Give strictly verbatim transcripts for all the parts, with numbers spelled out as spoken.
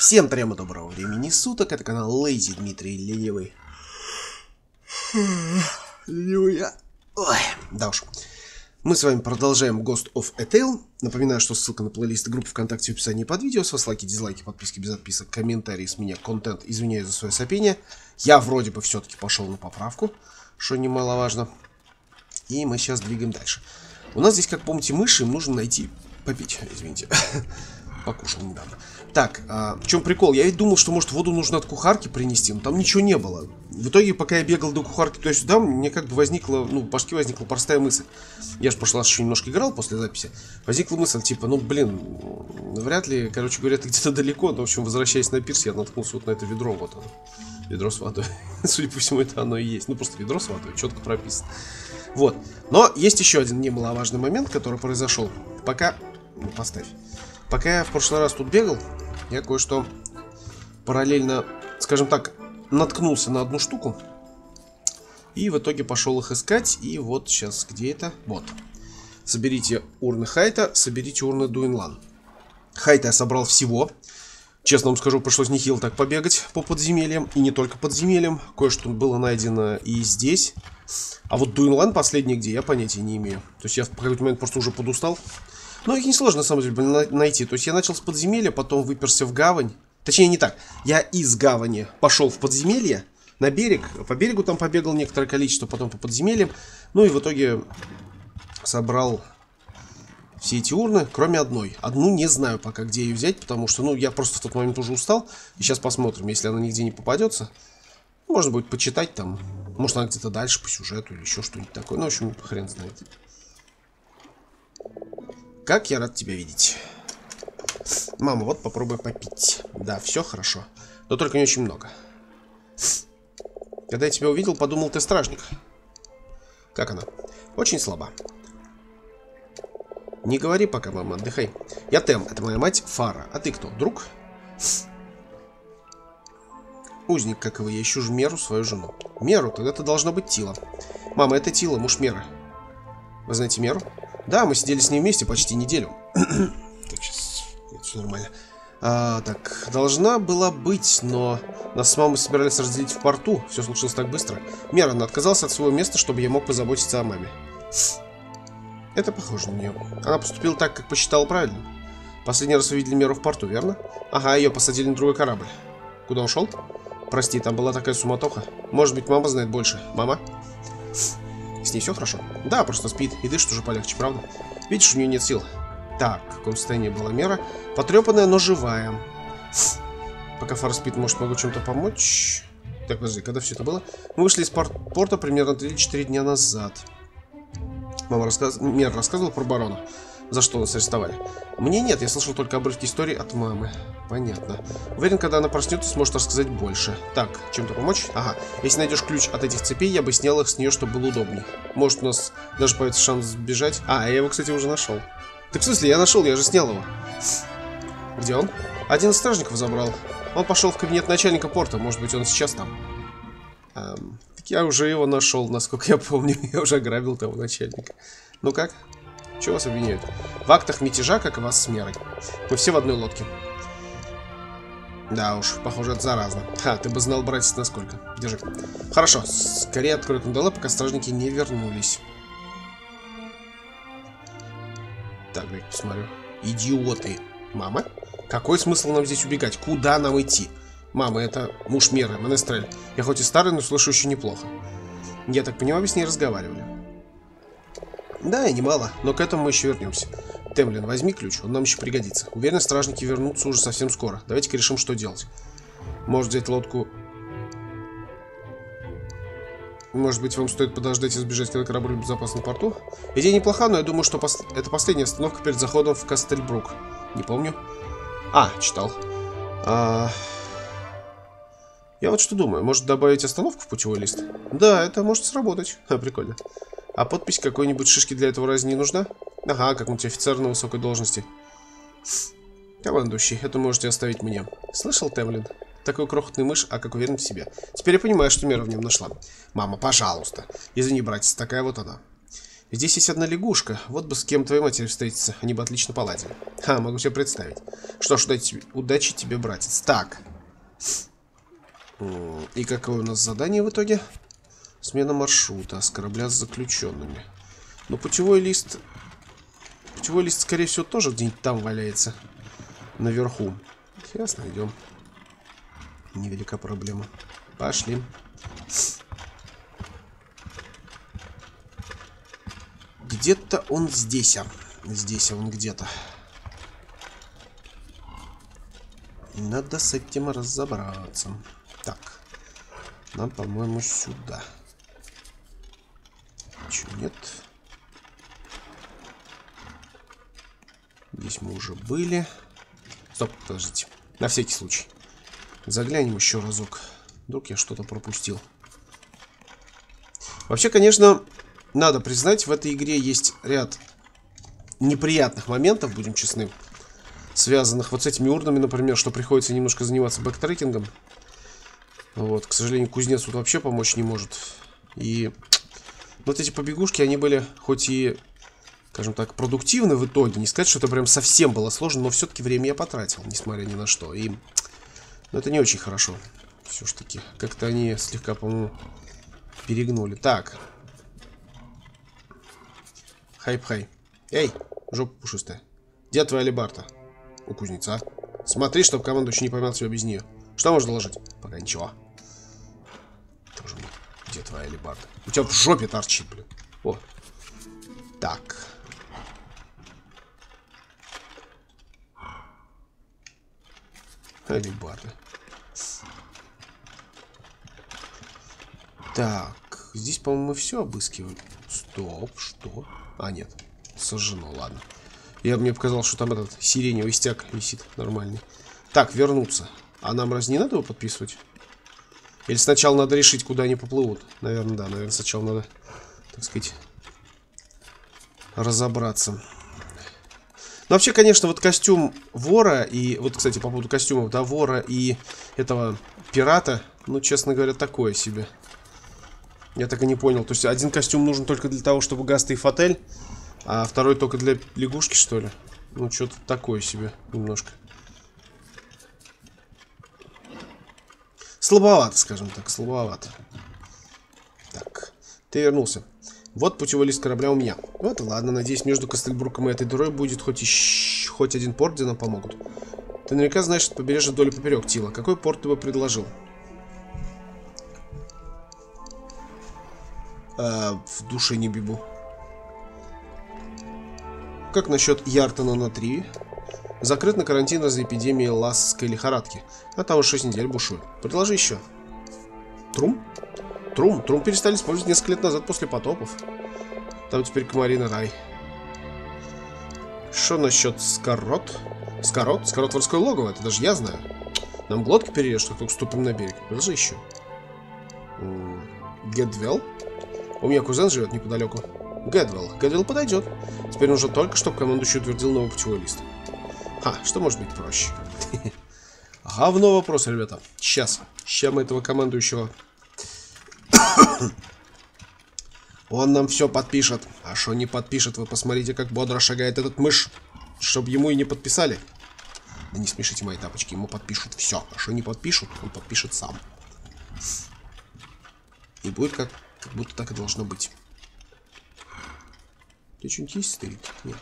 Всем прямо доброго времени суток, это канал Лейзи Дмитрий Ленивый. Ой, да уж. Мы с вами продолжаем Ghost of a Tale. Напоминаю, что ссылка на плейлист группы ВКонтакте в описании под видео. С вас лайки, дизлайки, подписки без отписок, комментарии с меня, контент. Извиняюсь за свое сопение. Я вроде бы все-таки пошел на поправку, что немаловажно. И мы сейчас двигаем дальше. У нас здесь, как помните, мыши, им нужно найти... Попить, извините. Покушал недавно. Так, а, в чем прикол? Я ведь думал, что, может, воду нужно от кухарки принести, но там ничего не было. В итоге, пока я бегал до кухарки туда-сюда, мне как бы возникла, ну, в башке возникла простая мысль. Я же в прошлый раз еще немножко играл после записи. Возникла мысль, типа, ну, блин, вряд ли, короче говоря, ты где-то далеко. Но, в общем, возвращаясь на пирс, я наткнулся вот на это ведро, вот оно. Ведро с водой. Судя по всему, это оно и есть. Ну, просто ведро с водой, четко прописано. Вот. Но есть еще один немаловажный момент, который произошел. Пока... Ну, поставь. Пока я в прошлый раз тут бегал, я кое-что параллельно, скажем так, наткнулся на одну штуку. И в итоге пошел их искать. И вот сейчас где это? Вот. Соберите урны Хайта, соберите урны Дуинлан. Хайта я собрал всего. Честно вам скажу, пришлось нехило так побегать по подземельям. И не только подземельям. Кое-что было найдено и здесь. А вот Дуинлан последний где, я понятия не имею. То есть я в какой-то момент просто уже подустал. Но их несложно, на самом деле, найти. То есть я начал с подземелья, потом выперся в гавань. Точнее, не так. Я из гавани пошел в подземелье, на берег. По берегу там побегал некоторое количество, потом по подземельям. Ну и в итоге собрал все эти урны, кроме одной. Одну не знаю пока, где ее взять, потому что, ну, я просто в тот момент уже устал. И сейчас посмотрим, если она нигде не попадется. Можно будет почитать там. Может, она где-то дальше по сюжету или еще что-нибудь такое. Ну, в общем, хрен знает. Как я рад тебя видеть. Мама, вот попробуй попить. Да, все хорошо. Но только не очень много. Когда я тебя увидел, подумал, ты стражник. Как она? Очень слаба. Не говори пока, мама, отдыхай. Я Тэм, это моя мать Фара. А ты кто, друг? Узник, как и вы, я ищу же Меру, свою жену. Меру? Тогда ты должна быть Тилло. Мама, это Тилло, муж Меры. Вы знаете Меру? Да, мы сидели с ней вместе почти неделю. Так, сейчас... Нет, все нормально. А, так, должна была быть, но... Нас с мамой собирались разделить в порту. Все случилось так быстро. Мира, она отказалась от своего места, чтобы я мог позаботиться о маме. Это похоже на нее. Она поступила так, как посчитала правильным. Последний раз увидели Меру в порту, верно? Ага, ее посадили на другой корабль. Куда ушел? Прости, там была такая суматоха. Может быть, мама знает больше. Мама? С ней все хорошо? Да, просто спит. И дышит уже полегче, правда? Видишь, у нее нет сил. Так, в каком состоянии была Мера? Потрепанная, но живая. Пока Фара спит, может, могу чем-то помочь? Так, подожди, когда все это было? Мы вышли из порт порта примерно три-четыре дня назад. Мама рассказ... Мера рассказывала про барона. За что нас арестовали? Мне нет, я слышал только обрывки истории от мамы. Понятно. Уверен, когда она проснется, сможет рассказать больше. Так, чем-то помочь? Ага. Если найдешь ключ от этих цепей, я бы снял их с нее, чтобы было удобнее. Может, у нас даже появится шанс сбежать. А, я его, кстати, уже нашел. Так в смысле, я нашел, я же снял его. Где он? Один из стражников забрал. Он пошел в кабинет начальника порта. Может быть, он сейчас там. Эм, так я уже его нашел, насколько я помню. Я уже ограбил того начальника. Ну как? Чего вас обвиняют? В актах мятежа, как и вас с Мерой. Мы все в одной лодке. Да уж, похоже, это заразно. Ха, ты бы знал, братец, насколько. Держи. Хорошо, скорее открой кандалы, пока стражники не вернулись. Так, дай посмотрю. Идиоты. Мама? Какой смысл нам здесь убегать? Куда нам идти? Мама, это муж Меры, Менестрель. Я хоть и старый, но слышу еще неплохо. Я так понимаю, вы с ней разговаривали. Да, и немало, но к этому мы еще вернемся. Темлин, возьми ключ, он нам еще пригодится. Уверен, стражники вернутся уже совсем скоро. Давайте-ка решим, что делать. Может взять лодку... Может быть, вам стоит подождать и сбежать, когда корабль в безопасном порту? Идея неплоха, но я думаю, что пос... это последняя остановка перед заходом в Кастельбрук. Не помню. А, читал. А... Я вот что думаю, может добавить остановку в путевой лист? Да, это может сработать. Ха, прикольно. А подпись какой-нибудь шишки для этого разве не нужна? Ага, как-нибудь офицер на высокой должности. Командующий, это можете оставить мне. Слышал, Темлин? Такой крохотный мышь, а как уверен в себе. Теперь я понимаю, что Мера в нем нашла. Мама, пожалуйста. Извини, братец, такая вот она. Здесь есть одна лягушка. Вот бы с кем твоей матери встретиться. Они бы отлично поладили. Ха, могу себе представить. Что ж, тебе... удачи тебе, братец. Так. И какое у нас задание в итоге? Смена маршрута. С корабля с заключенными. Но путевой лист... Путевой лист, скорее всего, тоже где-нибудь там валяется. Наверху. Сейчас найдем. Невелика проблема. Пошли. Где-то он здесь, а. Здесь он где-то. Надо с этим разобраться. Так. Нам, по-моему, сюда. Ничего нет. Здесь мы уже были. Стоп, подождите. На всякий случай. Заглянем еще разок. Вдруг я что-то пропустил. Вообще, конечно... Надо признать, в этой игре есть ряд неприятных моментов, будем честны, связанных вот с этими урнами, например, что приходится немножко заниматься бэктрекингом. Вот, к сожалению, кузнец тут вообще помочь не может. И вот эти побегушки, они были хоть и, скажем так, продуктивны в итоге. Не сказать, что это прям совсем было сложно, но все-таки время я потратил, несмотря ни на что. И ну, это не очень хорошо. Все ж таки, как-то они слегка, по-моему, перегнули. Так... Хайп-хай. Эй, жопа пушистая. Где твоя алебарда? У кузнеца. Смотри, чтобы командующий не поймал себя без нее. Что можно ложить? Пока ничего. Тоже мне. Где твоя алебарда? У тебя в жопе торчит, блин. О. Так. Алебарда. Так. Здесь, по-моему, мы все обыскиваем. Стоп, что? А, нет, сожжено, ладно. Я бы мне показал, что там этот сиреневый стяг висит нормальный. Так, вернуться. А нам разве не надо его подписывать? Или сначала надо решить, куда они поплывут? Наверное, да, наверное, сначала надо, так сказать, разобраться. Но вообще, конечно, вот костюм вора и... Вот, кстати, по поводу костюмов, да, вора и этого пирата, ну, честно говоря, такое себе. Я так и не понял. То есть один костюм нужен только для того, чтобы гаст и фотель, а второй только для лягушки, что ли? Ну, что-то такое себе немножко. Слабовато, скажем так, слабовато. Так, ты вернулся. Вот путевой лист корабля у меня. Вот, ладно, надеюсь, между Кастельбруком и этой дырой будет хоть, и... хоть один порт, где нам помогут. Ты наверняка знаешь, что побережье вдоль и поперек, Тилло. Какой порт ты бы предложил? В душе не бибу. Как насчет Яртона на три? Закрыт на карантин из-за эпидемии ласской лихорадки. А там уж шесть недель бушует. Предложи еще. Трум? Трум? Трум перестали использовать несколько лет назад после потопов. Там теперь комарина рай. Что насчет Скорот? Скорот? Скорот воровское логово. Это даже я знаю. Нам глотки перережут, как только ступим на берег. Предложи еще. Гэдвилл? У меня кузен живет неподалеку. Гэдвилл. Гэдвилл подойдет. Теперь нужно только, чтобы командующий утвердил новый путевой лист. Ха, что может быть проще? Говно вопрос, ребята. Сейчас. Сейчас мы этого командующего... Он нам все подпишет. А что не подпишет, вы посмотрите, как бодро шагает этот мышь. Чтобы ему и не подписали. Да не смешите мои тапочки, ему подпишут все. А что не подпишут, он подпишет сам. И будет как... Как будто так и должно быть. Ты что-нибудь есть стырит? Нет.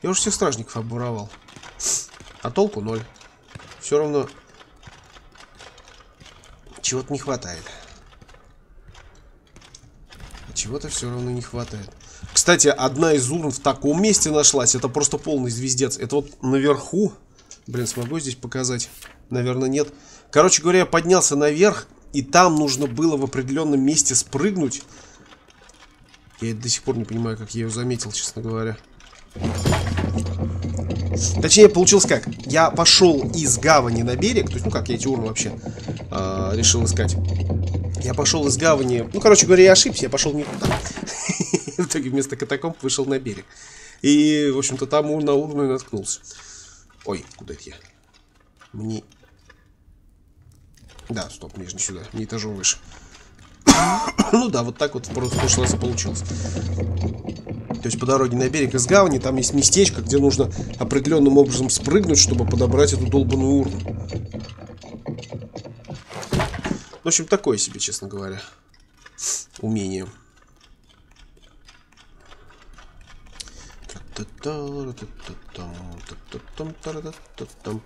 Я уже всех стражников обуровал. А толку ноль. Все равно чего-то не хватает. Чего-то все равно не хватает. Кстати, одна из урн в таком месте нашлась. Это просто полный звездец. Это вот наверху. Блин, смогу здесь показать? Наверное, нет. Короче говоря, я поднялся наверх. И там нужно было в определенном месте спрыгнуть. Я до сих пор не понимаю, как я ее заметил, честно говоря. Точнее, получилось как. Я пошел из гавани на берег. То есть, ну как, я эти урны вообще э, решил искать. Я пошел из гавани... Ну, короче говоря, я ошибся. Я пошел не туда. В итоге вместо катакомб вышел на берег. И, в общем-то, там на урну и наткнулся. Ой, куда это я? Мне... Да, стоп, нижний сюда, не этажом выше. Ну да, вот так вот в прошлый раз и получилось. То есть по дороге на берег из гавани там есть местечко, где нужно определенным образом спрыгнуть, чтобы подобрать эту долбаную урну. В общем, такое себе, честно говоря, умение.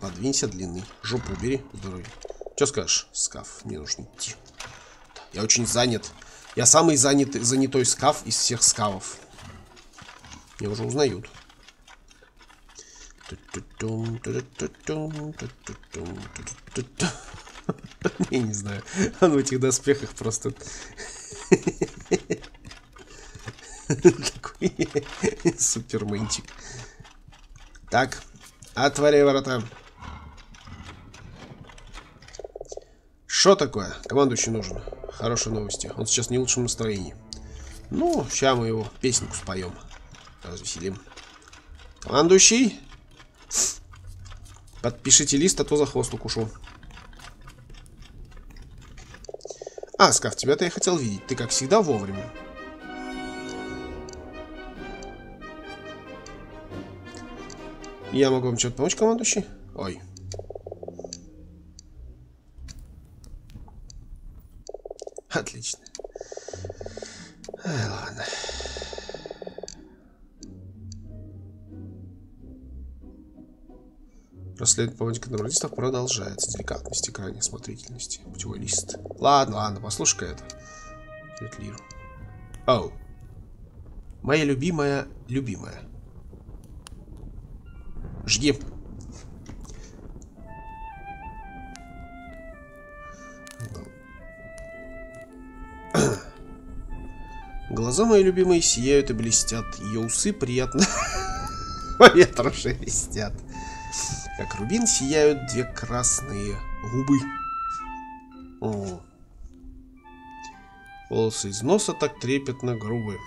Подвинься длинный. Жопу убери с дороги. Что скажешь, Скав? Мне нужно идти. Я очень занят. Я самый занятый, занятой Скав из всех Скавов. Меня уже узнают. Я не знаю. Он в этих доспехах просто... Такой суперменчик. Так, отворяй ворота. Что такое? Командующий нужен. Хорошие новости. Он сейчас не в лучшем настроении. Ну, сейчас мы его песенку споем. Развеселим. Командующий, подпишите лист, а то за хвост укушу. А, Скав, тебя-то я хотел видеть. Ты, как всегда, вовремя. Я могу вам что-то помочь, командующий? Ой. Отлично. Ай, ладно. Расследование по поводу контрабандистов продолжается. Деликатности, крайней смотрительности. Путевой лист. Ладно, ладно, послушай-ка это. Лиру. Оу. Моя любимая, любимая. Жги. Глаза мои любимые сияют и блестят. Ее усы приятно по ветру шелестят. Как рубин сияют две красные губы. О. Волосы из носа так трепетно грубы.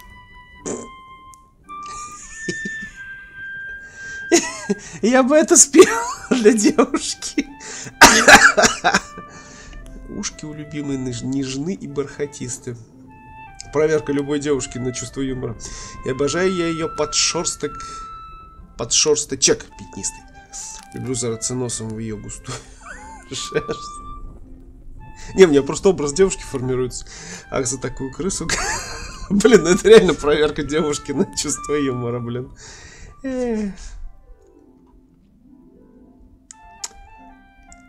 Я бы это спел для девушки. Ушки у любимой нежны и бархатисты. Проверка любой девушки на чувство юмора. И обожаю я ее подшерсток. Подшерсточек пятнистый. Люблю зараться носом в ее густую шерсть. Не, у меня просто образ девушки формируется. Ах, за такую крысу. Блин, это реально проверка девушки на чувство юмора, блин.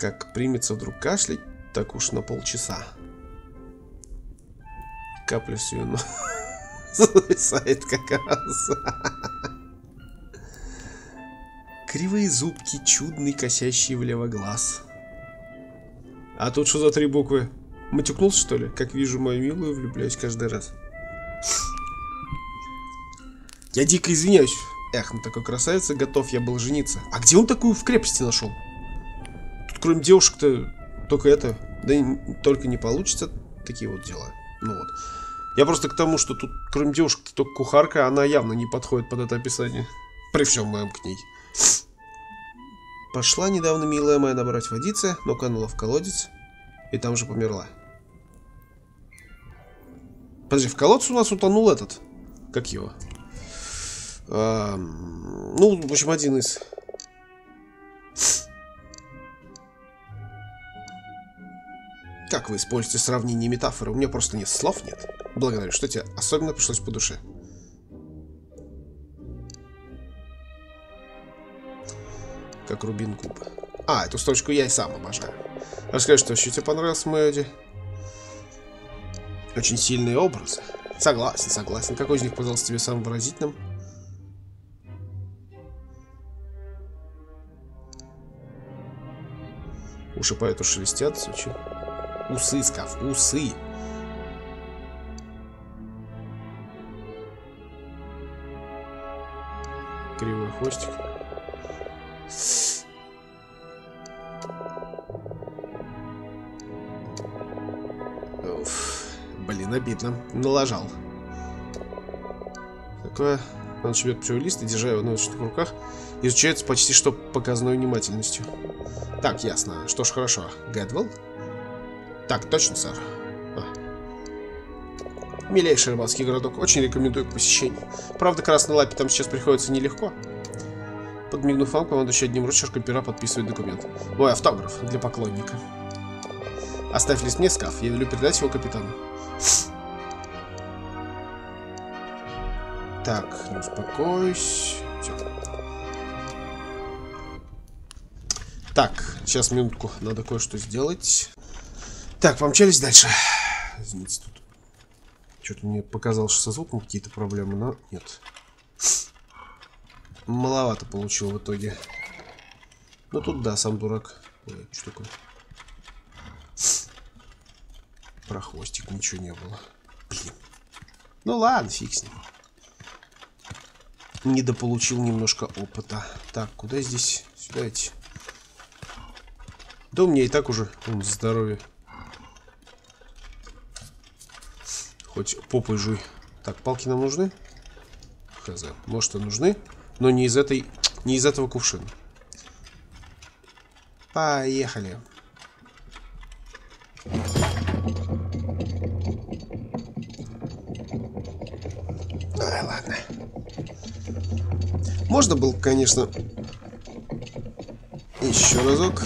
Как примется вдруг кашлять, так уж на полчаса. Капля с ее нос зависает, как раз. Кривые зубки, чудный, косящий влево глаз. А тут что за три буквы? Матюкнулся, что ли? Как вижу мою милую, влюбляюсь каждый раз. Я дико извиняюсь. Эх, на такой красавице готов я был жениться. А где он такую в крепости нашел? Кроме девушек-то только это, да и только не получится, такие вот дела. Ну вот. Я просто к тому, что тут кроме девушек-то только кухарка, она явно не подходит под это описание. При всем моем к ней. Пошла недавно милая моя набрать водицы, но канула в колодец и там же померла. Подожди, в колодце у нас утонул этот, как его? А, ну, в общем, один из... Как вы используете сравнение и метафоры? У меня просто нет слов, нет. Благодарю, что тебе особенно пришлось по душе. Как рубин куб. А, эту строчку я и сам обожаю. Расскажи, что еще тебе понравилось в Мэйоде? Очень сильные образы. Согласен, согласен. Какой из них показался тебе самым выразительным? Уши поэту шелестят, сучи. Усы, Скав, усы. Кривой хвостик. Уф, блин, обидно. Налажал. Такое. Он шевет пчелый лист и, держа его носочек в руках, изучается почти что показной внимательностью. Так, ясно. Что ж, хорошо. Гэдвилл? Так, точно, сэр. А. Милейший рыбацкий городок, очень рекомендую к посещению. Правда, Красной Лапе там сейчас приходится нелегко. Подмигнув вам, командующий одним ручерком пера подписывает документ. Ой, автограф для поклонника. Оставь лист мне, Скаф, я велю передать его капитану. Так, не успокойся. Так, сейчас минутку, надо кое-что сделать. Так, помчались дальше. Извините, тут что-то мне показалось, что со звуком какие-то проблемы, но нет. Маловато получил в итоге. Ну тут да, сам дурак. Ой, что такое? Про хвостик ничего не было. Блин. Ну ладно, фиг с ним. Недополучил немножко опыта. Так, куда здесь? Сюда идти. Да у меня и так уже вон, здоровье. Хоть попой жуй. Так, палки нам нужны? Хз, может и нужны, но не из этой, не из этого кувшина. Поехали. А, ладно. Можно было, конечно, еще разок.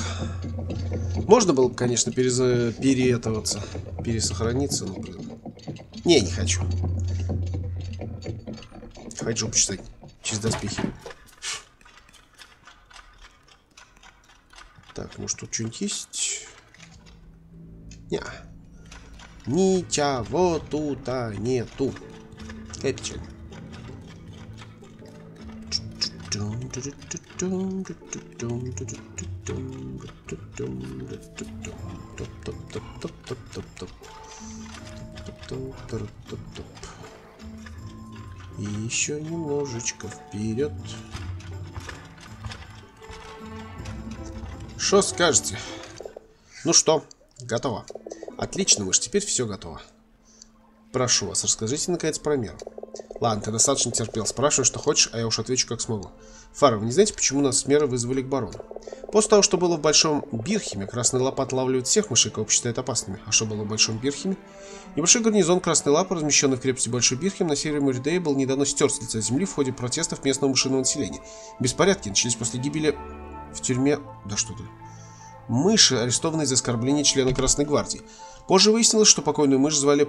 Можно было бы, конечно, перез... переэтоваться, пересохраниться, но, блин. Не, не хочу. Хочу почитать через доспехи. Так, может тут что-нибудь есть? Не. Ничего тут нету. Это что? И еще немножечко вперед. Что скажете? Ну что, готово. Отлично, мы же теперь все готово. Прошу вас, расскажите наконец про Меру. Ладно, ты достаточно терпел. Спрашивай, что хочешь, а я уж отвечу, как смогу. Фара, вы не знаете, почему нас с Меры вызвали к барону? После того, что было в Большом Бирхеме, Красная Лапа отлавливает всех мышей, кого считает опасными. А что было в Большом Бирхеме? Небольшой гарнизон Красной Лапы, размещенный в крепости Большой Бирхем на севере Муридея, был недавно стер с лица земли в ходе протестов местного мышиного населения. Беспорядки начались после гибели в тюрьме... Да что ты... Мыши, арестованные за оскорбление члена Красной Гвардии. Позже выяснилось, что покойную мышь звали...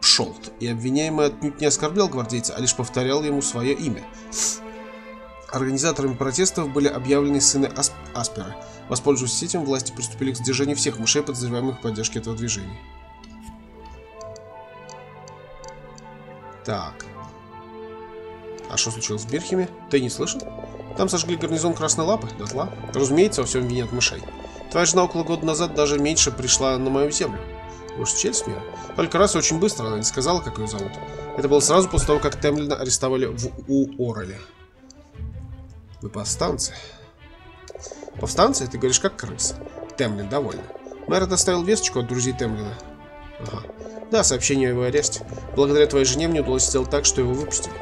Пшолт, и обвиняемый отнюдь не оскорблял гвардейца, а лишь повторял ему свое имя. Организаторами протестов были объявлены сыны Асп... Аспера. Воспользовавшись этим, власти приступили к задержанию всех мышей, подозреваемых в поддержке этого движения. Так. А что случилось с Бирхеме? Ты не слышал? Там сожгли гарнизон Красной Лапы, дотла. Разумеется, во всем винят мышей. Твоя жена около года назад даже меньше пришла на мою землю. Может, честь Мира? Только раз очень быстро она не сказала, как ее зовут. Это было сразу после того, как Темлина арестовали в Уорреле. Вы повстанцы? Повстанцы? Ты говоришь, как крыса. Темлин довольна. Мэр доставил весточку от друзей Темлина. Ага. Да, сообщение о его аресте. Благодаря твоей жене мне удалось сделать так, что его выпустили.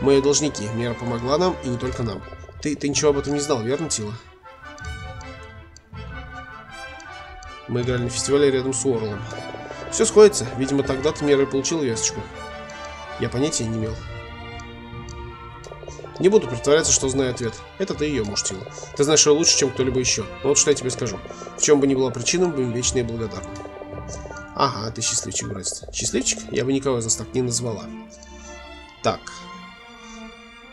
Мы должники. Мера помогла нам, и не только нам. Ты, ты ничего об этом не знал, верно, Тилло? Мы играли на фестивале рядом с Уоррелом. Все сходится. Видимо, тогда-то Мера и получил весточку. Я понятия не имел. Не буду притворяться, что знаю ответ. Это ты ее муж, Тилло. Ты знаешь ее лучше, чем кто-либо еще. Но вот что я тебе скажу. В чем бы ни была причина, будем вечно и благодарны. Ага, ты счастливчик, братец. Счастливчик? Я бы никого из нас так не назвала. Так.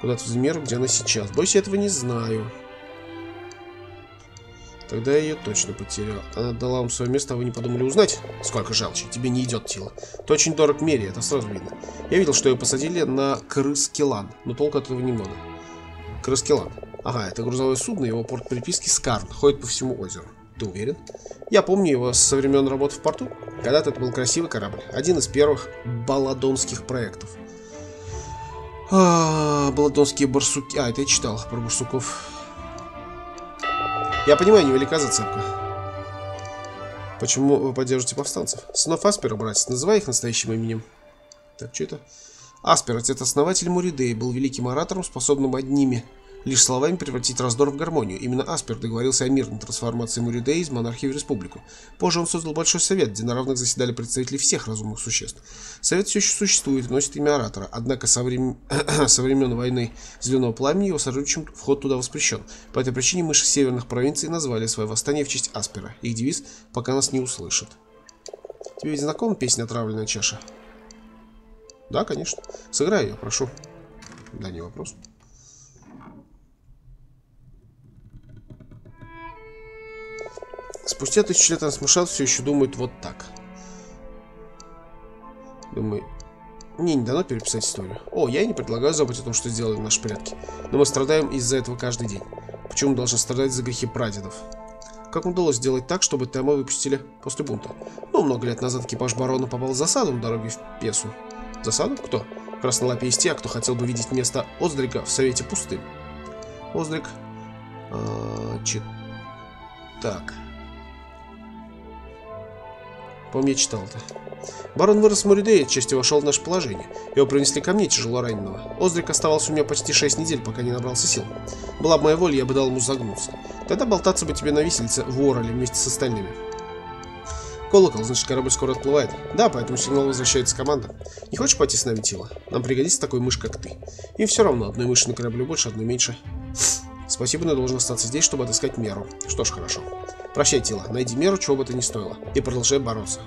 Куда-то в Меру, где она сейчас. Бойся, я этого не знаю. Тогда я ее точно потерял. Она дала вам свое место, а вы не подумали узнать? Сколько жалчи, тебе не идет Тилло. Ты очень дорог Мере, это сразу видно. Я видел, что ее посадили на Крыскилан, но толку от этого немного. Крыскилан. Ага, это грузовое судно, его порт приписки Скарн, ходит по всему озеру. Ты уверен? Я помню его со времен работы в порту. Когда-то это был красивый корабль. Один из первых балладонских проектов. А, балладонские барсуки. А, это я читал про барсуков. Я понимаю, невелика зацепка. Почему вы поддерживаете повстанцев? Сынов Аспера, братец, называй их настоящим именем. Так, что это? Аспер, отец-основатель Муридеи, был великим оратором, способным одними лишь словами превратить раздор в гармонию. Именно Аспер договорился о мирной трансформации Муридеи из монархии в республику. Позже он создал Большой Совет, где на равных заседали представители всех разумных существ. Совет все еще существует и носит имя оратора, однако со времен, со времен войны Зеленого Пламени его сотрудничам вход туда воспрещен. По этой причине мыши северных провинций назвали свое восстание в честь Аспера. Их девиз «Пока нас не услышат». Тебе ведь знакома песня «Отравленная чаша»? Да, конечно. Сыграй ее, прошу. Да, не вопрос. Спустя тысячу лет насмешат, все еще думают вот так. Думаю, мне не дано переписать историю. О, я и не предлагаю забыть о том, что сделали наши предки. Но мы страдаем из-за этого каждый день. Почему должны страдать за грехи прадедов? Как удалось сделать так, чтобы Тэма выпустили после бунта? Ну, много лет назад экипаж барона попал в засаду на дороге в Песу. Засаду? Кто? Красная лапа из тех, кто хотел бы видеть место Оздрика в Совете пустым. Оздрик... А, чит... Так... По-моему, я читал-то. Барон вырос в Муридее, отчасти вошел в наше положение. Его принесли ко мне, тяжело раненого. Оздрик оставался у меня почти шесть недель, пока не набрался сил. Была бы моя воля, я бы дал ему загнуться. Тогда болтаться бы тебе на виселице в Уорреле вместе с остальными. Колокол, значит, корабль скоро отплывает. Да, поэтому сигнал возвращается команда. Не хочешь пойти с нами, Тилло? Нам пригодится такой мышь, как ты. И все равно, одной мыши на корабле больше, одной меньше. Спасибо, но я должен остаться здесь, чтобы отыскать Мерру. Что ж, хорошо. Прощай, Тилло. Найди Мерру, чего бы это ни стоило. И продолжай бороться.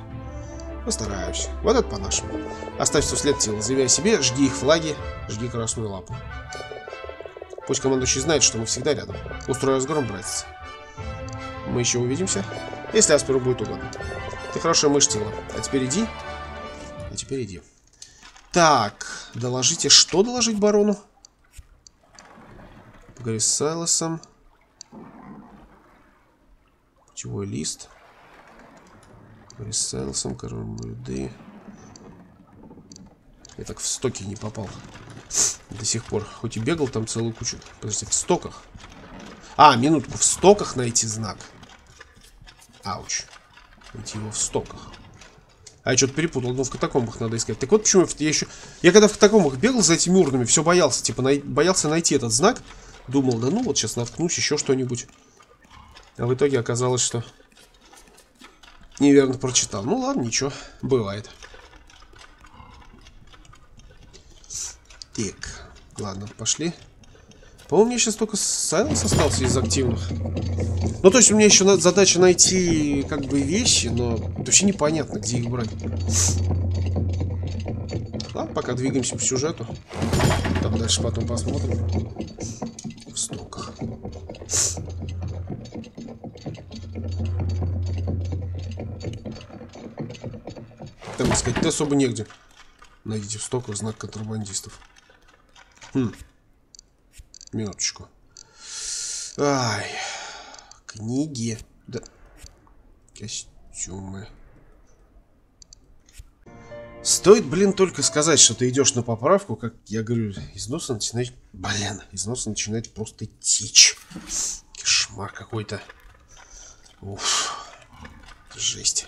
Постараюсь. Вот это по-нашему. Оставь все след, Тилло. Заявляй себе, жги их флаги, жги красную лапу. Пусть командующий знает, что мы всегда рядом. Устрою разгром, братец. Мы еще увидимся, если Асперу будет угодно. Ты хорошая мышь, Тилло. А теперь иди. А теперь иди. Так, доложите. Что доложить барону? Поговорить с Силосом. Путевой лист. Поговорить с Силосом, король Муридеи. Я так в стоки не попал до сих пор. Хоть и бегал там целую кучу. Подожди, в стоках? А, минутку, в стоках найти знак. Ауч. Найти его в стоках. А я что-то перепутал, но в катакомбах надо искать. Так вот почему я еще... Я когда в катакомбах бегал за этими урнами, все боялся. Типа най... боялся найти этот знак. Думал, да ну вот сейчас наткнусь еще что-нибудь. А в итоге оказалось, что неверно прочитал. Ну ладно, ничего, бывает. Так, ладно, пошли. По-моему, у меня сейчас только Сайлос остался из активных. Ну то есть у меня еще надо задача найти как бы вещи, но вообще непонятно, где их брать. Ладно, пока двигаемся по сюжету. Там дальше потом посмотрим. В стоках. Там искать-то особо негде. Найдите в стоках знак контрабандистов. Хм. Минуточку. Ай. Книги. Да. Костюмы. Стоит, блин, только сказать, что ты идешь на поправку, как я говорю, из носа начинает... Блин, из носа начинает просто течь. Кошмар какой-то. Уф. Жесть.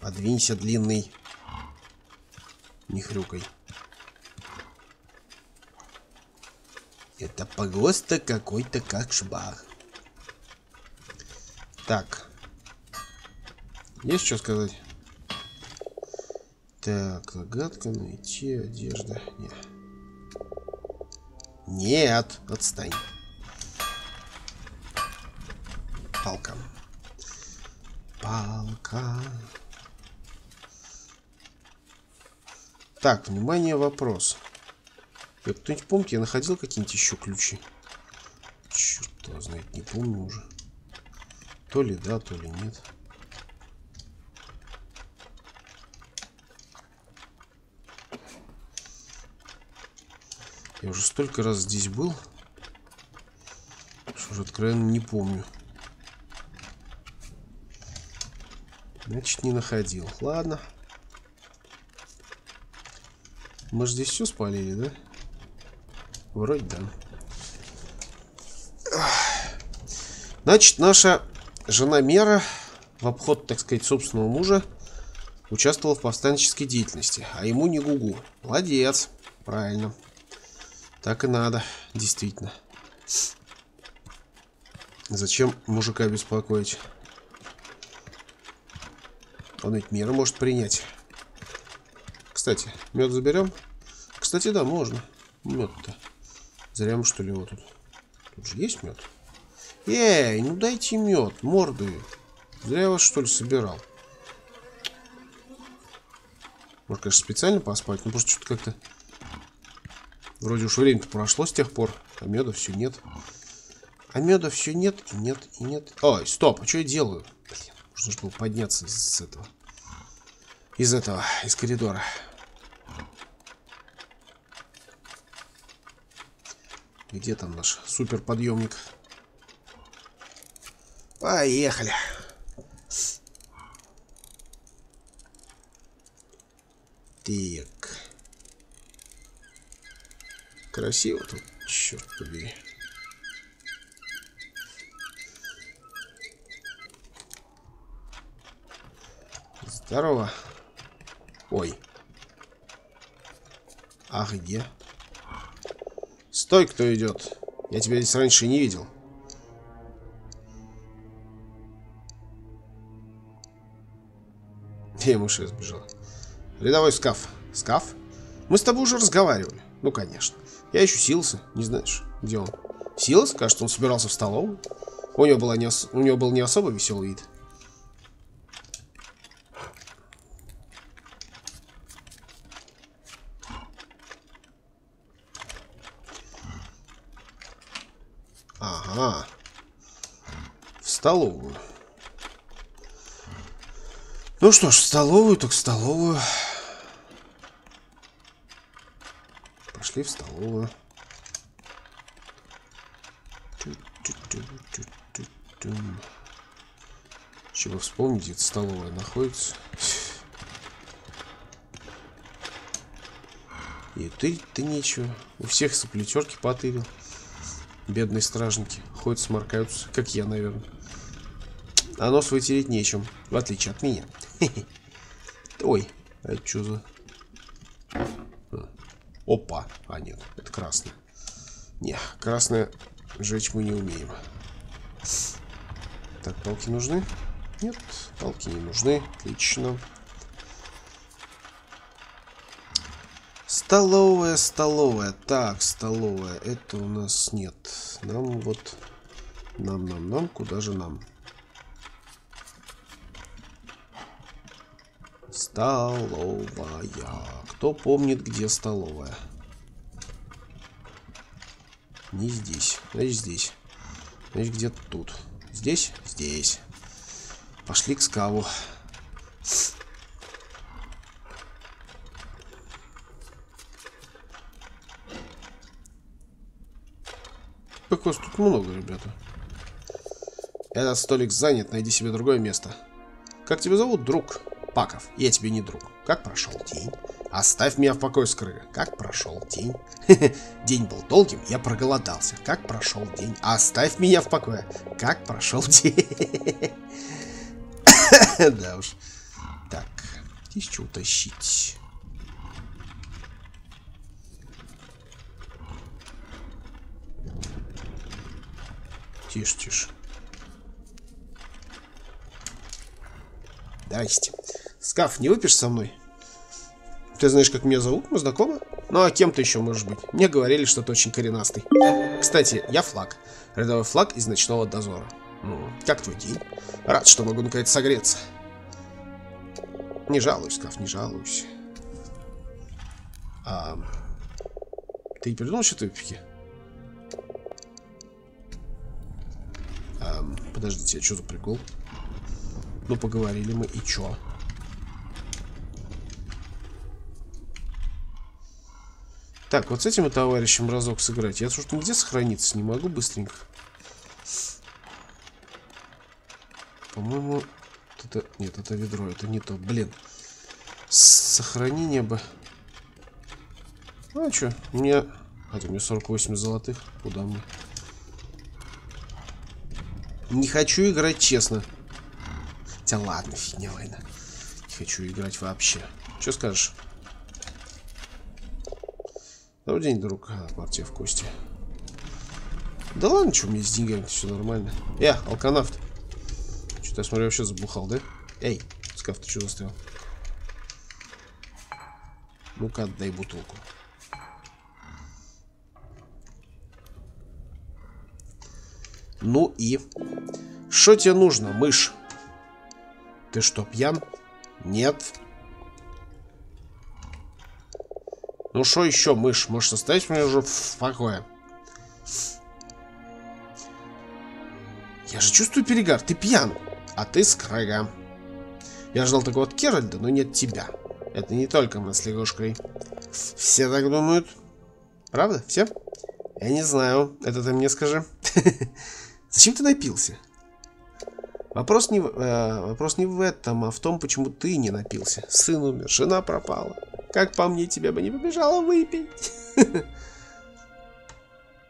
Подвинься, длинный. Не хрюкай. Это просто какой-то как шбах. Так. Есть что сказать? Так, загадка, найти, одежда. Нет. Нет, отстань. Палка. Палка. Так, внимание, вопрос. Я, кто-нибудь помните, я находил какие-нибудь еще ключи? Черт его знает, не помню уже. То ли да, то ли нет. Я уже столько раз здесь был, что уже откровенно не помню. Значит, не находил. Ладно. Мы же здесь все спалили, да? Вроде да. Значит, наша жена Мера в обход, так сказать, собственного мужа участвовала в повстанческой деятельности. А ему не гугу. Молодец. Правильно. Так и надо, действительно. Зачем мужика беспокоить? Он ведь меры может принять. Кстати, мед заберем. Кстати, да, можно. Мед-то. Зря мы, что ли, его тут. Тут же есть мед. Эй, ну дайте мед, морды. Зря я вас, что ли, собирал. Может, конечно, специально поспать, но просто что-то как-то. Вроде уж время-то прошло с тех пор, а меда все нет. А меда все нет, и нет, и нет. Ой, стоп, а что я делаю? Блин, нужно же было подняться из этого. Из этого, из коридора. Где там наш суперподъемник? Поехали. Так. Красиво тут, черт побери. Здорово. Ой. А где? Стой, кто идет. Я тебя здесь раньше не видел. Я ему сейчас сбежал. Рядовой Скав. Скав? Мы с тобой уже разговаривали. Ну, конечно. Я ищу Силоса. Не знаешь, где он? Силос? Кажется, он собирался в столовую. У него, была не ос... У него был не особо веселый вид. Ага. В столовую. Ну что ж, в столовую, так в столовую. Пошли в столовую. Чего вспомнить, где столовая находится. И ты, ты нечего. У всех соплетерки потырил. Бедные стражники. Ходят, сморкаются, как я, наверное. А нос вытереть нечем, в отличие от меня. Ой, а это что за... Опа. А, нет, это красное. Не, красное жечь мы не умеем. Так, палки нужны? Нет, палки не нужны. Отлично. Столовая, столовая. Так, столовая. Это у нас нет. Нам вот... Нам, нам, нам. Куда же нам? Столовая. Кто помнит, где столовая? Не здесь. Значит, здесь. Значит, где-то тут. Здесь? Здесь. Пошли к Скаву. Как вас тут много, ребята. Этот столик занят. Найди себе другое место. Как тебя зовут, друг? Паков, я тебе не друг. Как прошел день? Оставь меня в покое, скрыга. Как прошел день? День был долгим, я проголодался. Как прошел день? Оставь меня в покое. Как прошел день? Да уж. Так, здесь что утащить? Тише, тише. Здрасте. Скаф, не выпьешь со мной? Ты знаешь, как меня зовут? Мы знакомы? Ну а кем ты еще можешь быть? Мне говорили, что ты очень коренастый. Кстати, я Флаг. Рядовой Флаг из ночного дозора. Ну, как твой день? Рад, что могу наконец согреться. Не жалуюсь, Скаф, не жалуюсь. А... Ты не придумал что-то выпивки? А... Подождите, а что за прикол? Ну, поговорили мы, и чё? Так, вот с этим товарищем разок сыграть. Я что-то нигде сохраниться не могу быстренько. По-моему, это... Нет, это ведро, это не то. Блин. Сохранение бы... Ну, а чё? У меня... Хотя у меня сорок восемь золотых. Куда мне? Не хочу играть, честно. Да ладно, фигня война. Не хочу играть вообще. Что скажешь? Добрый день, друг. А, партия в кости. Да ладно, что у меня с деньгами, все нормально. Э, алканавт. Что-то я смотрю, вообще забухал, да? Эй, Скаф, ты что застрял? Ну-ка, отдай бутылку. Ну и... Что тебе нужно, мышь? Ты что, пьян? Нет. Ну что еще, мышь? Можешь оставить меня уже в покое? Я же чувствую перегар. Ты пьян. А ты скрыга. Я ждал такого от Керальда, но нет тебя. Это не только мы с лягушкой. Все так думают. Правда? Все? Я не знаю. Это ты мне скажи. Зачем ты напился? Вопрос не, э, вопрос не в этом, а в том, почему ты не напился. Сын умер, жена пропала. Как по мне, тебя бы не побежало выпить.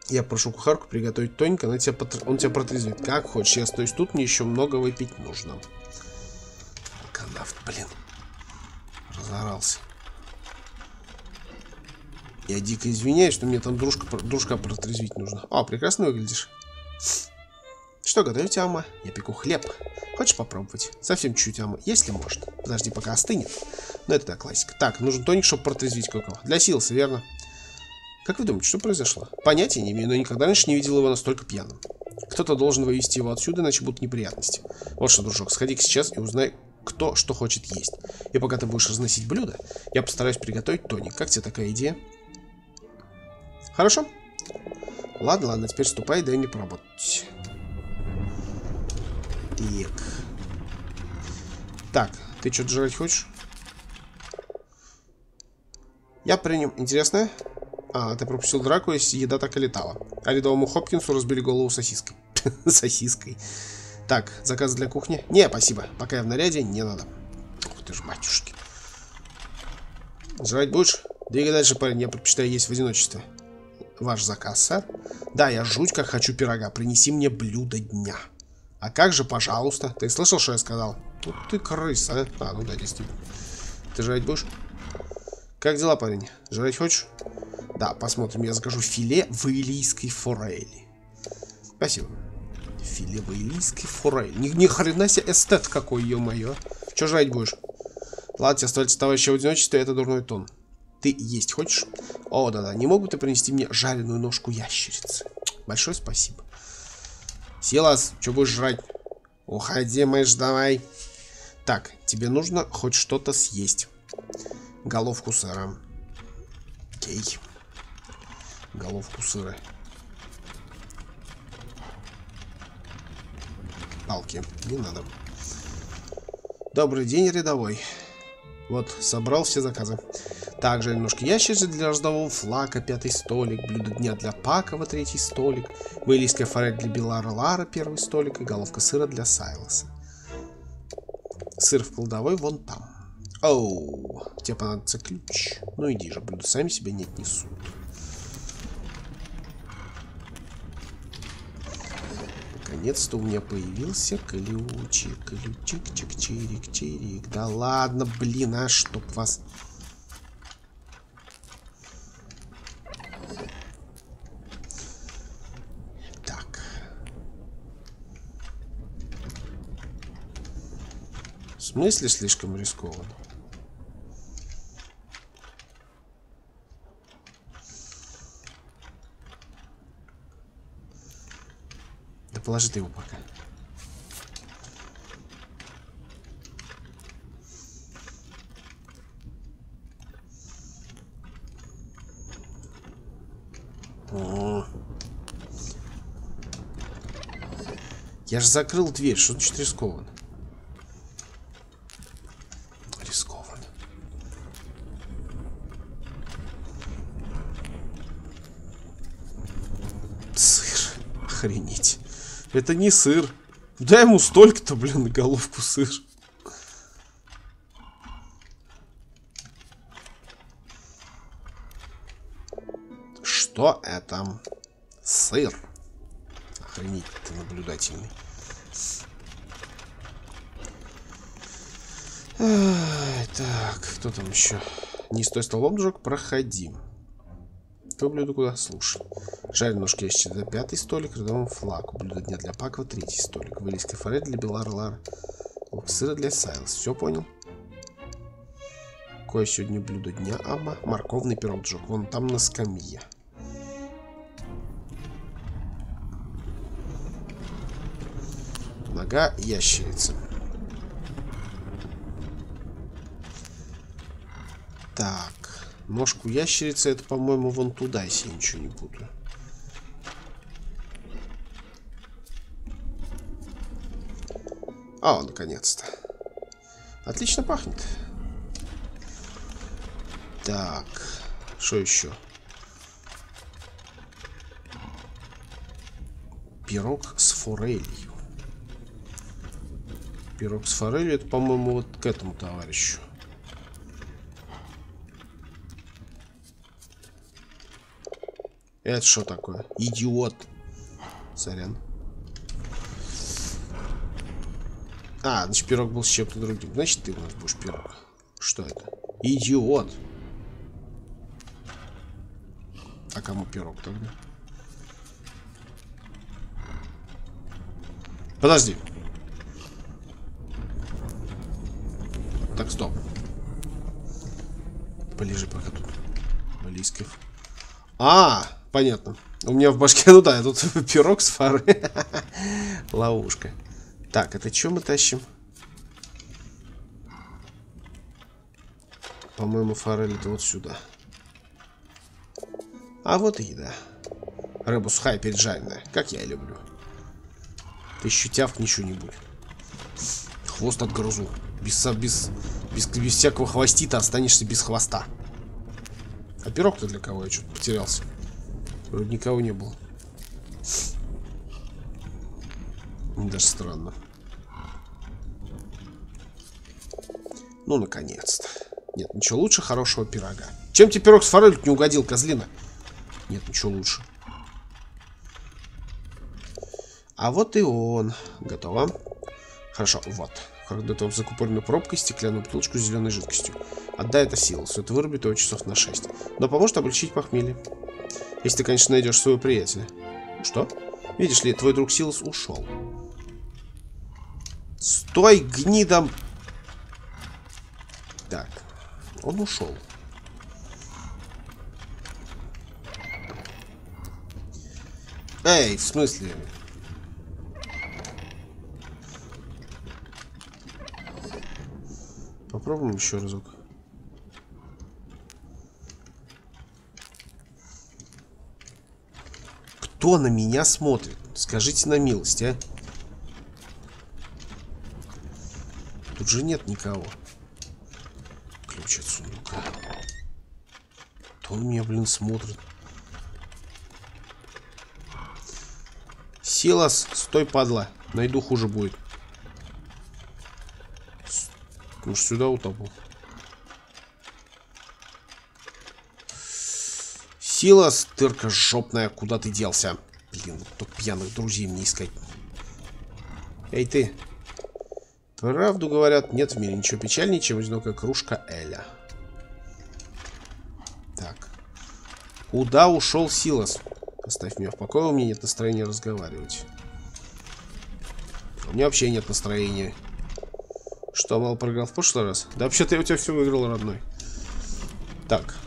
Я прошу кухарку приготовить тоник, она тебя потр... он тебя протрезвит. Как хочешь, я стою тут, мне еще много выпить нужно. Канавт, блин. Разорался. Я дико извиняюсь, что мне там дружка, дружка протрезвить нужно. А, прекрасно выглядишь. Что готовите, Ама? Я пеку хлеб. Хочешь попробовать? Совсем чуть-чуть, Ама, если можно. Подожди, пока остынет. Но это так, классика. Так, нужен тоник, чтобы протрезвить кое-кого. Для Силоса, верно? Как вы думаете, что произошло? Понятия не имею, но никогда раньше не видел его настолько пьяным. Кто-то должен вывести его отсюда, иначе будут неприятности. Вот что, дружок, сходи-ка сейчас и узнай, кто что хочет есть. И пока ты будешь разносить блюдо, я постараюсь приготовить тоник. Как тебе такая идея? Хорошо? Ладно, ладно, теперь ступай, дай мне поработать. Так. Так, ты что-то жрать хочешь? Я принял. Интересно? А, ты пропустил драку, если еда так и летала. А рядовому Хопкинсу разбили голову сосиской. Сосиской. Так, заказ для кухни? Не, спасибо. Пока я в наряде, не надо. Ух ты ж, матюшки. Жрать будешь? Двигай дальше, парень. Я предпочитаю есть в одиночестве. Ваш заказ, сэр. Да, я жуть как хочу пирога. Принеси мне блюдо дня. А как же, пожалуйста? Ты слышал, что я сказал? Тут ты крыса. А, ну да, действительно. Ты жрать будешь? Как дела, парень? Жрать хочешь? Да, посмотрим. Я закажу филе ваилийской форели. Спасибо. Филе ваилийской форели. Ни, ни хрена себе эстет какой, ё-моё. Чё жрать будешь? Ладно, тебе оставить товарища в одиночестве, это дурной тон. Ты есть хочешь? О, да-да. Не мог бы ты принести мне жареную ножку ящерицы? Большое спасибо. Силос, что будешь жрать? Уходи, мышь, давай. Так, тебе нужно хоть что-то съесть. Головку сыра. Окей. Головку сыра. Палки, не надо. Добрый день, рядовой. Вот, собрал все заказы. Также немножко ящерицы для рождового флака, пятый столик, блюдо дня для Пакова, третий столик, ваилийская форель для Белара Лара, первый столик, и головка сыра для Силоса. Сыр в кладовой вон там. Оу, тебе понадобится ключ. Ну иди же, блюда сами себе не отнесут. Наконец-то у меня появился ключик, ключик, чик, чирик, чирик. Да ладно, блин, а чтоб вас... В смысле слишком рискованно? Да положи ты его пока. О-о-о. Я же закрыл дверь, что значит рискованно? Охренеть. Это не сыр. Да ему столько-то, блин, на головку сыр. Что это? Сыр. Охренеть, ты наблюдательный. А, так, кто там еще? Не стой столом, дружок, проходи. То блюдо куда? Слушай. Жаренушки щита пятый столик, рядом флаг. Блюдо дня для Пакова третий столик. Валийская форель для Белар-Лар. Лук сыра для Сайлс. Все понял. Какое сегодня блюдо дня? Ама. Морковный пирог Джок. Вон там на скамье. Нога ящерица. Так. Ножку ящерицы, это, по-моему, вон туда, если я ничего не буду. А, наконец-то. Отлично пахнет. Так, что еще? Пирог с форелью. Пирог с форелью, это, по-моему, вот к этому товарищу. Это что такое? Идиот. Сорян. А, значит, пирог был с чем-то другим. Значит, ты у нас будешь пирог. Что это? Идиот. А кому пирог тогда? Подожди. Так, стоп. Полежи пока тут. Близков. А, понятно. У меня в башке, ну да, тут пирог с фары. Ловушка. Так, это что мы тащим? По-моему, форель это вот сюда. А вот и еда. Рыба сухая, пережаренная, как я и люблю. Ты еще тявк ничего не будет. Хвост отгрызу. Без, без, без, без всякого хвостита останешься без хвоста. А пирог-то для кого? Я что-то потерялся. Вроде никого не было. Даже странно. Ну, наконец-то. Нет, ничего лучше хорошего пирога. Чем тебе пирог с форелью не угодил, козлина? Нет, ничего лучше. А вот и он. Готово. Хорошо, вот. Как готов закупоренную пробкой, стеклянную бутылочку с зеленой жидкостью. Отдай это Силосу. Это вырубит его часов на шесть. Но поможет облегчить похмелье. Если ты, конечно, найдешь своего приятеля. Что? Видишь ли, твой друг Силос ушел. Стой, гнидом! Так. Он ушел. Эй, в смысле? Попробуем еще разок. Кто на меня смотрит? Скажите на милость, а? Тут же нет никого. Ключ от сундука. Кто на меня, блин, смотрит? Силос, стой, падла. Найду, хуже будет. Уж сюда утопал. Силос, тырка жопная, куда ты делся? Блин, вот тут пьяных друзей мне искать. Эй, ты. Правду говорят, нет в мире ничего печальнее, чем одинокая кружка эля. Так. Куда ушел Силос? Оставь меня в покое, у меня нет настроения разговаривать. У меня вообще нет настроения. Что, мало проиграл в прошлый раз? Да вообще-то я у тебя все выиграл, родной. Так.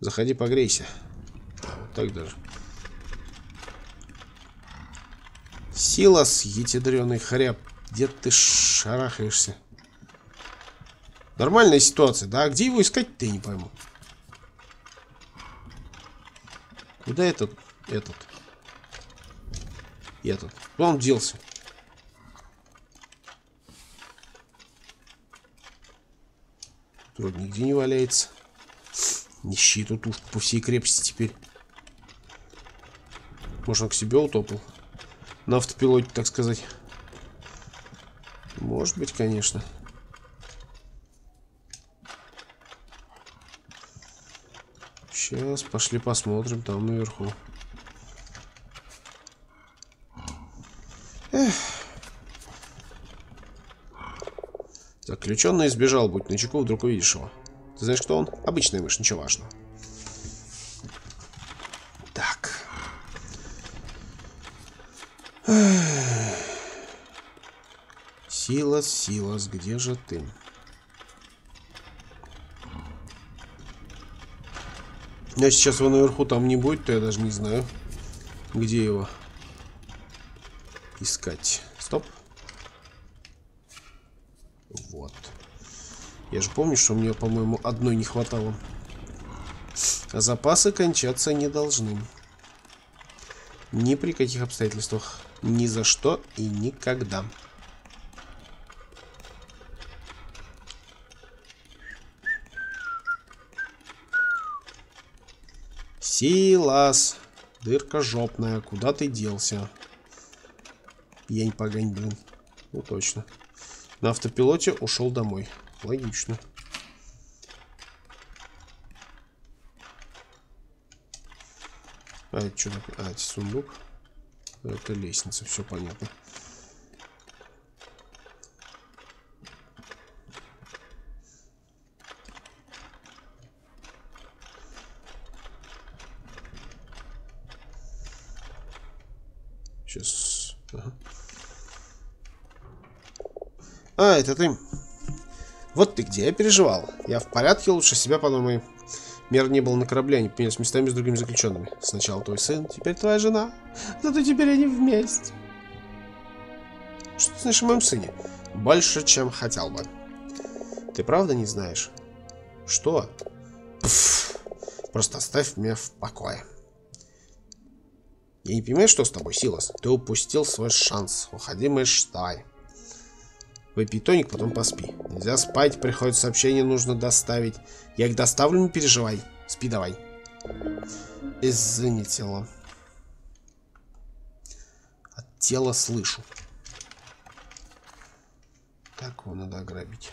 Заходи, погрейся. Вот так даже. Силос, етедрёный хряб. Где ты шарахаешься? Нормальная ситуация, да? А где его искать-то, я не пойму. Куда этот, этот, этот? Куда он делся? Вроде нигде не валяется. Ищи эту тушку по всей крепости теперь. Может, он к себе утопал? На автопилоте, так сказать. Может быть, конечно. Сейчас пошли посмотрим там наверху. Эх. Заключенный сбежал, будь начеку, вдруг увидишь его. Ты знаешь, кто он? Обычная мышь, ничего важного. Силос, Силос, где же ты? Я сейчас его наверху там не будет, то я даже не знаю, где его искать. Стоп. Вот. Я же помню, что мне, по-моему, одной не хватало. А запасы кончаться не должны. Ни при каких обстоятельствах. Ни за что и никогда. Силос, дырка жопная, куда ты делся? Пьянь, погань, блин. Ну точно. На автопилоте ушел домой. Логично. А, это что такое? А, это сундук. Это лестница, все понятно. Сейчас. Ага. А, это ты. Вот ты где, я переживал. Я в порядке, лучше себя подумай. Мер не был на корабле, они поменялись местами с другими заключенными. Сначала твой сын, теперь твоя жена. Зато теперь они вместе. Что ты знаешь о моем сыне? Больше, чем хотел бы. Ты правда не знаешь? Что? Пфф. Просто оставь меня в покое. Я не понимаю, что с тобой, Силос. Ты упустил свой шанс. Уходи, мыштай. Выпей тоник, потом поспи. Нельзя спать, приходит сообщение, нужно доставить. Я их доставлю, не переживай. Спи давай. Извини, тело. От тела слышу. Так, его надо ограбить.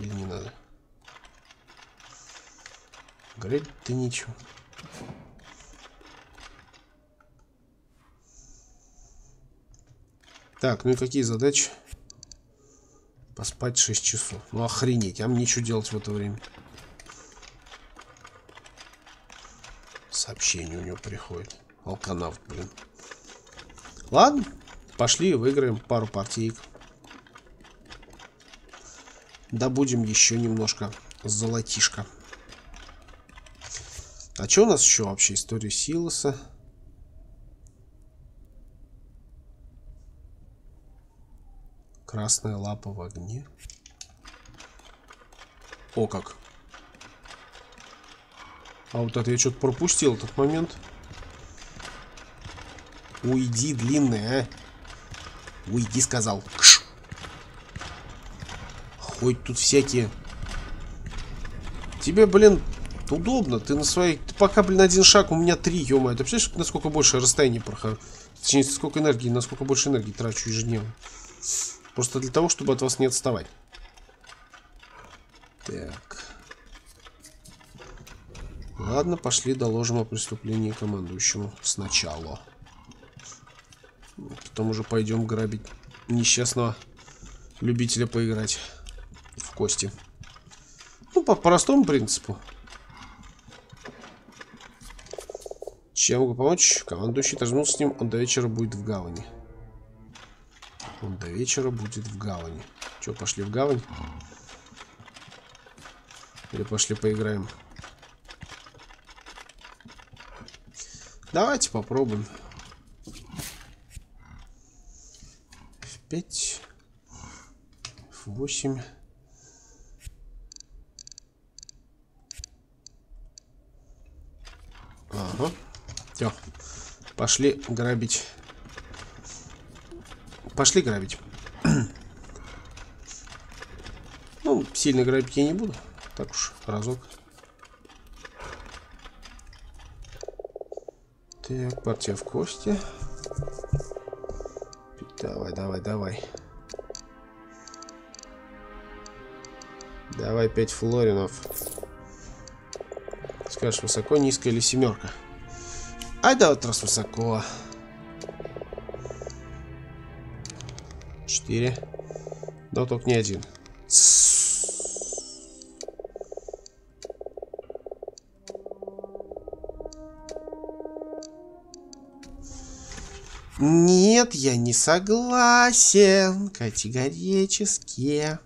Или не надо? Грабить ты ничего. Так, ну и какие задачи? Поспать шесть часов. Ну охренеть, а мне нечего делать в это время. Сообщение у него приходит. Алканавт, блин. Ладно, пошли выиграем пару партиек. Добудем еще немножко золотишка. А что у нас еще вообще? История Силоса. Красная лапа в огне. О как. А вот это я что-то пропустил этот момент. Уйди, длинный, а. Уйди, сказал. Кш. Хоть тут всякие. Тебе, блин, удобно. Ты на своей... Ты пока, блин, один шаг, у меня три, ё-моё. Ты представляешь, насколько больше расстояние прохожу? Точнее, сколько энергии, насколько больше энергии трачу ежедневно. Просто для того, чтобы от вас не отставать. Так. Ладно, пошли доложим о преступлении командующему сначала. Потом уже пойдем грабить несчастного любителя поиграть в кости. Ну, по простому принципу. Чем могу помочь? Командующий отожмился с ним, он до вечера будет в гавани. Он до вечера будет в гавани. Че, пошли в гавань? Или пошли поиграем? Давайте попробуем. F пять. эф восемь. Ага. Все. Пошли грабить. Пошли грабить. Ну, сильно грабить я не буду. Так уж, разок. Так, партия в кости. Давай, давай, давай. Давай пять флоринов. Скажешь, высоко, низко или семерка? А да, вот раз высоко. четыре. Да, только не один. Нет, я не согласен категорически.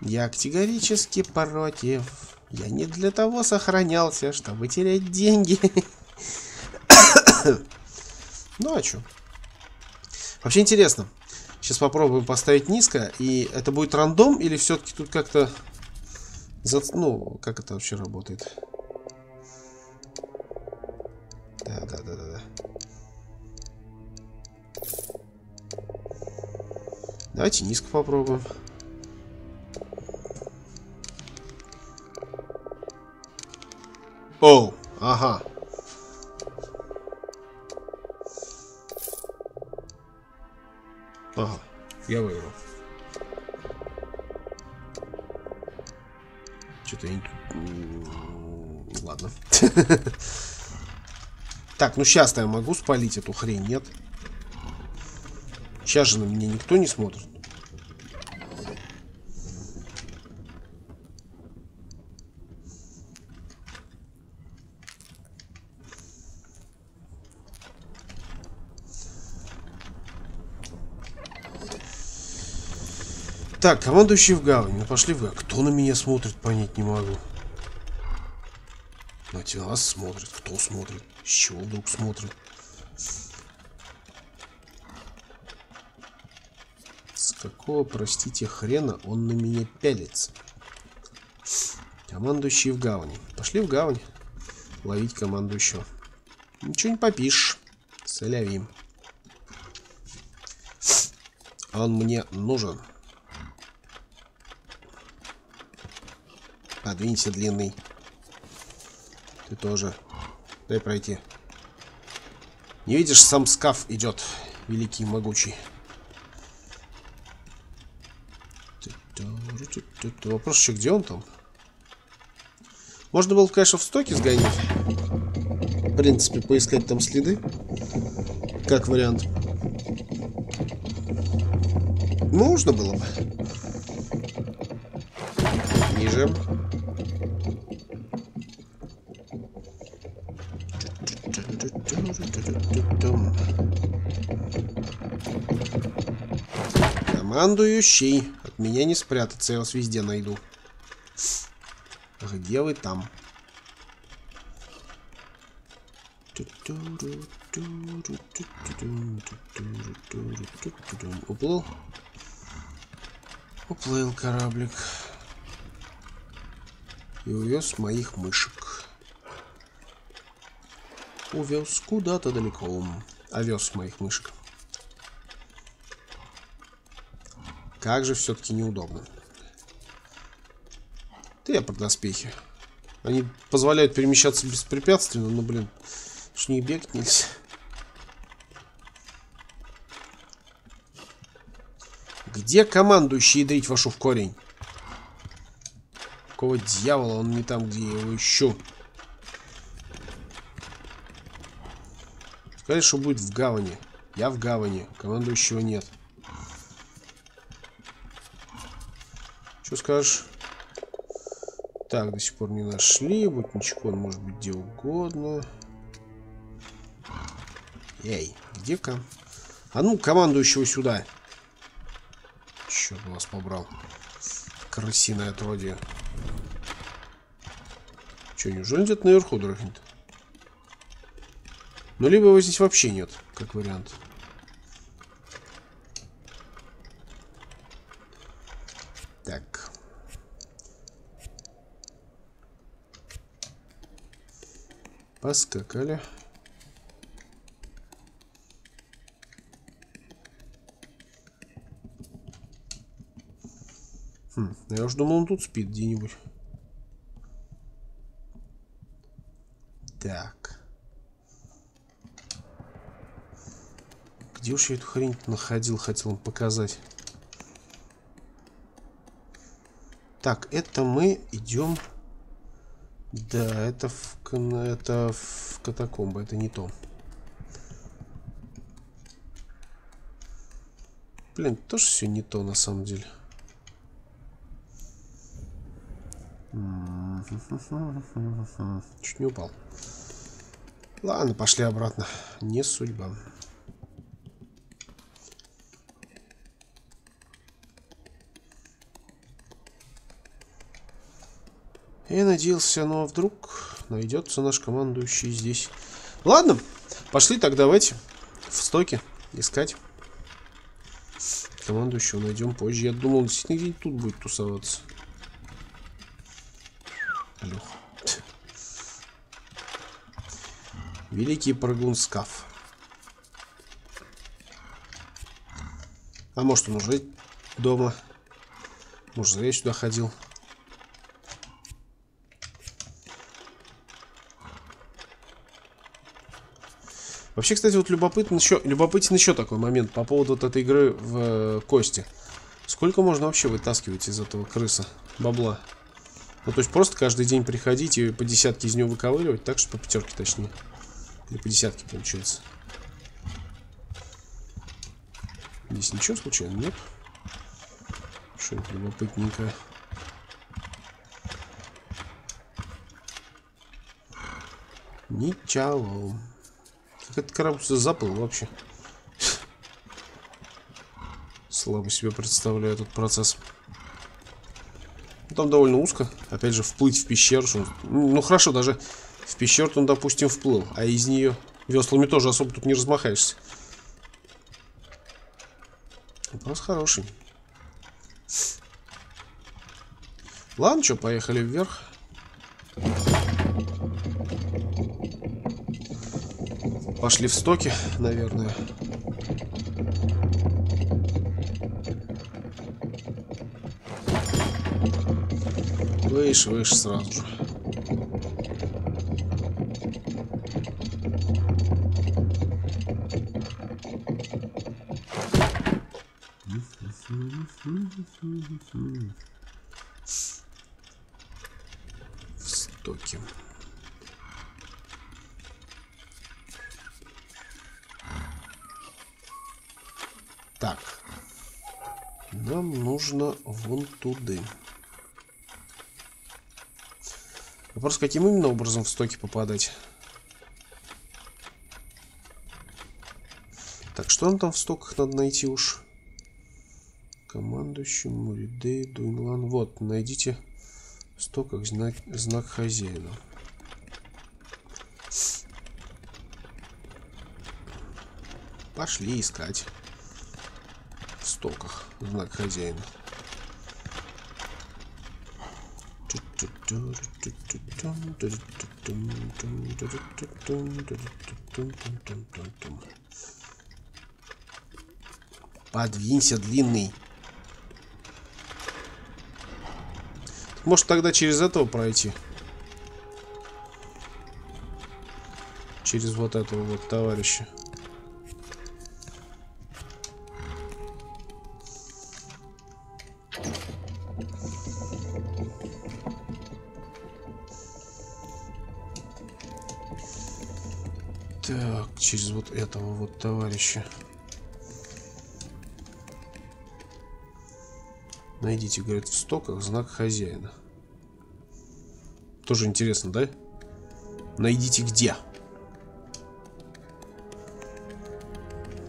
Я категорически против. Я не для того сохранялся, чтобы терять деньги. Ну а чё? Вообще интересно. Сейчас попробуем поставить низко. И это будет рандом или все-таки тут как-то... Ну, как это вообще работает? Да-да-да-да. Давайте низко попробуем. Оу, ага. Ага, я выиграл. Что-то я... Ладно. Так, ну сейчас-то я могу спалить эту хрень, нет? Сейчас же на меня никто не смотрит. Так, командующий в гавань. Ну пошли вы. А кто на меня смотрит, понять не могу. На тебя смотрит. Кто смотрит? С чего вдруг смотрит? С какого, простите, хрена он на меня пялится? Командующий в гавани. Пошли в гавань ловить командующего. Ничего не попишешь. Солявим. Он мне нужен. Подвинься, длинный. Ты тоже. Дай пройти. Не видишь, сам Скав идет. Великий, могучий. Вопрос еще, где он там? Можно было, конечно, в стоке сгонять. В принципе, поискать там следы. Как вариант. Можно было бы. Ниже. Командующий, от меня не спрятаться, я вас везде найду. Где вы там? Уплыл? Уплыл кораблик. И увез моих мышек. Увез куда-то далеко. А вез моих мышек. Как же все-таки неудобно. Ты я про доспехи. Они позволяют перемещаться беспрепятственно, но, блин, уж не бегать нельзя. Где командующий, ядрить вашу в корень? Какого дьявола он не там, где я его ищу? Сказали, что будет в гавани. Я в гавани. Командующего нет. Что скажешь? Так, до сих пор не нашли. Вот ничего, он может быть где угодно. Эй, где ком? А ну, командующего сюда. Черт вас побрал. Крысиное отродье. Че, неужели он где-то наверху дрыхнет? Ну, либо его здесь вообще нет, как вариант. Так. Поскакали. Хм, я уж думал, он тут спит где-нибудь. Так. Где уж я эту хрень-то находил, хотел вам показать. Так, это мы идем... Да, это в, это в катакомбы, это не то. Блин, тоже все не то на самом деле. М-м-м. Чуть не упал. Ладно, пошли обратно. Не судьба. Я надеялся, но вдруг найдется наш командующий здесь. Ладно, пошли так, давайте в стоке искать. Командующего найдем позже. Я думал, он действительно где-нибудь тут будет тусоваться. Алло. Великий прыгун Скав. А может, он уже дома? Может, зря я сюда ходил. Вообще, кстати, вот любопытен еще, любопытен еще такой момент по поводу вот этой игры в э, кости. Сколько можно вообще вытаскивать из этого крыса бабла? Ну, то есть просто каждый день приходить и по десятке из него выковыривать, так что по пятерке точнее. Или по десятке получается. Здесь ничего случайно нет? Что-нибудь любопытненькое. Ничего. Этот корабль заплыл вообще. Слабо себе представляю этот процесс. Там довольно узко. Опять же, вплыть в пещеру. Ну хорошо, даже в пещеру он, допустим, вплыл. А из нее веслами тоже особо тут не размахаешься. Вопрос хороший. Ладно, что, поехали вверх. Пошли в стоки, наверное. Выше, выше сразу же. В стоке. Так, нам нужно вон туды. Вопрос, каким именно образом в стоки попадать? Так, что нам там в стоках надо найти уж? Командующий, Муридея, Дуинлан. Вот, найдите в стоках знак, знак хозяина. Пошли искать. В стоках знак хозяина. Подвинься, длинный. Может, тогда через этого пройти? Через вот этого вот товарища. Через вот этого вот товарища. Найдите, говорит, в стоках знак хозяина. Тоже интересно, да? Найдите где?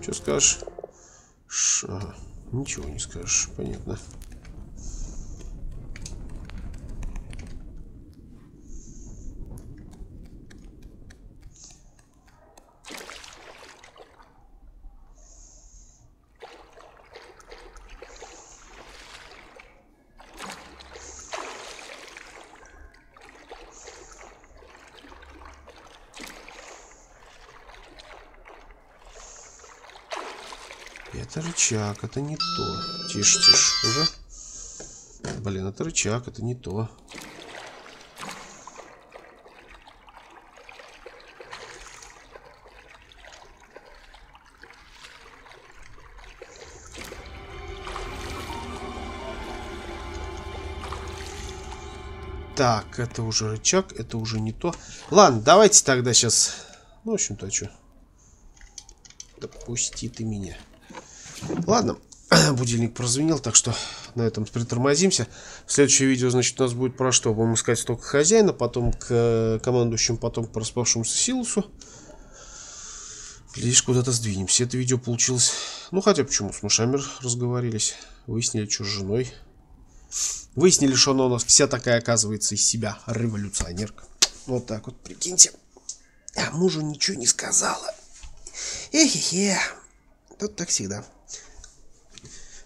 Что скажешь? Ш... Ага. Ничего не скажешь, понятно. Это рычаг, это не то. Тише, тише, уже. Блин, это рычаг, это не то. Так, это уже рычаг, это уже не то. Ладно, давайте тогда сейчас. Ну, в общем-то, а что? Допусти ты меня. Ладно, будильник прозвенел, так что на этом притормозимся. Следующее видео, значит, у нас будет про что? Будем искать столько хозяина, потом к командующим, потом к распавшемуся Силосу. Лишь куда-то сдвинемся. Это видео получилось... Ну, хотя почему? С Мушамер разговорились. Выяснили, что с женой. Выяснили, что она у нас вся такая, оказывается, из себя революционерка. Вот так вот, прикиньте. А мужу ничего не сказала. Эхе-хе. Тут так всегда.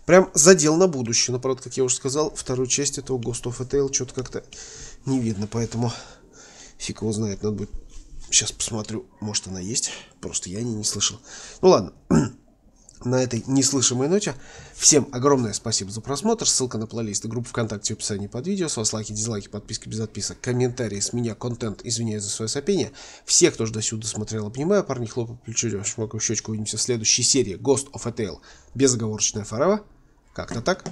Прям задел на будущее. Но, правда, как я уже сказал, вторую часть этого Ghost of a Tale что-то как-то не видно. Поэтому фиг его знает. Надо будет... Сейчас посмотрю. Может, она есть. Просто я не, не слышал. Ну, ладно. На этой неслышимой ноте всем огромное спасибо за просмотр. Ссылка на плейлист и группу ВКонтакте в описании под видео. С вас лайки, дизлайки, подписки без отписок, комментарии, с меня контент. Извиняюсь за свое сопение. Всех, кто до сюда смотрел, обнимаю. Парни, хлопаю плечом, шмакаю в щечку. Увидимся в следующей серии Ghost of a Tale. Безоговорочная Фара. Как-то так.